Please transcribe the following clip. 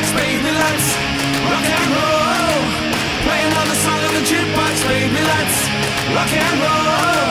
jukebox, baby, let's rock and roll. Play another song on the jukebox, baby, let's rock and roll.